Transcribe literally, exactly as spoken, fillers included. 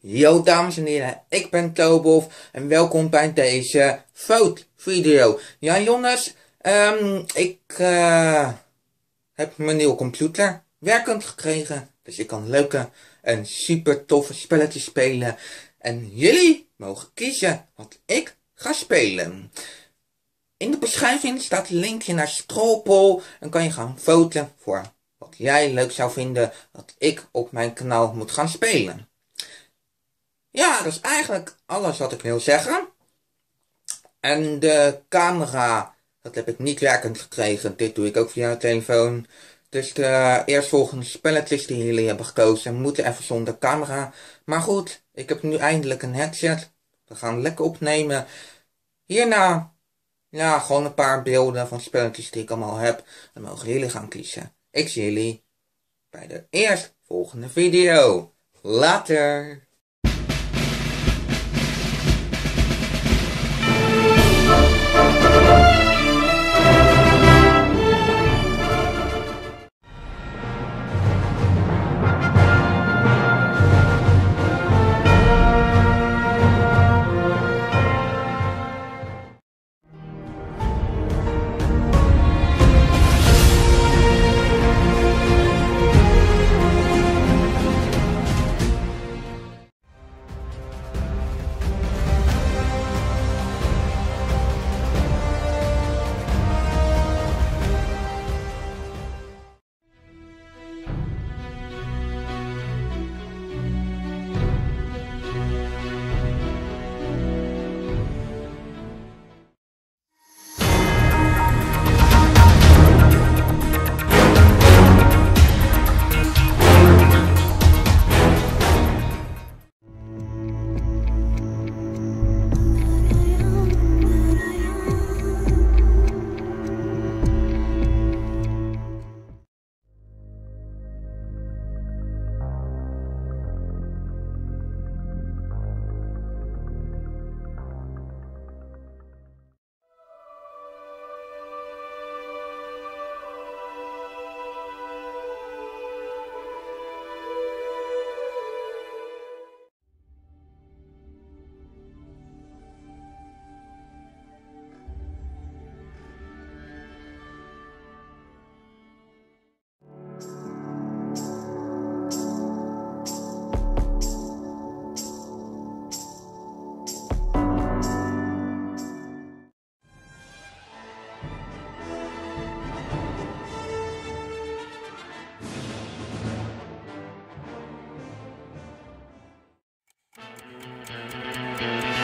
Yo dames en heren, ik ben Thobov en welkom bij deze foutvideo. Ja jongens, um, ik uh, heb mijn nieuwe computer werkend gekregen. Dus ik kan leuke en super toffe spelletjes spelen. En jullie mogen kiezen wat ik ga spelen. In de beschrijving staat een linkje naar Stroopol en kan je gaan voten voor wat jij leuk zou vinden dat ik op mijn kanaal moet gaan spelen. Ja, dat is eigenlijk alles wat ik wil zeggen. En de camera, dat heb ik niet werkend gekregen. Dit doe ik ook via de telefoon. Dus de eerstvolgende spelletjes die jullie hebben gekozen moeten even zonder camera. Maar goed, ik heb nu eindelijk een headset. We gaan lekker opnemen. Hierna, ja, gewoon een paar beelden van spelletjes die ik allemaal heb. Dan mogen jullie gaan kiezen. Ik zie jullie bij de eerstvolgende video. Later! We'll be right back.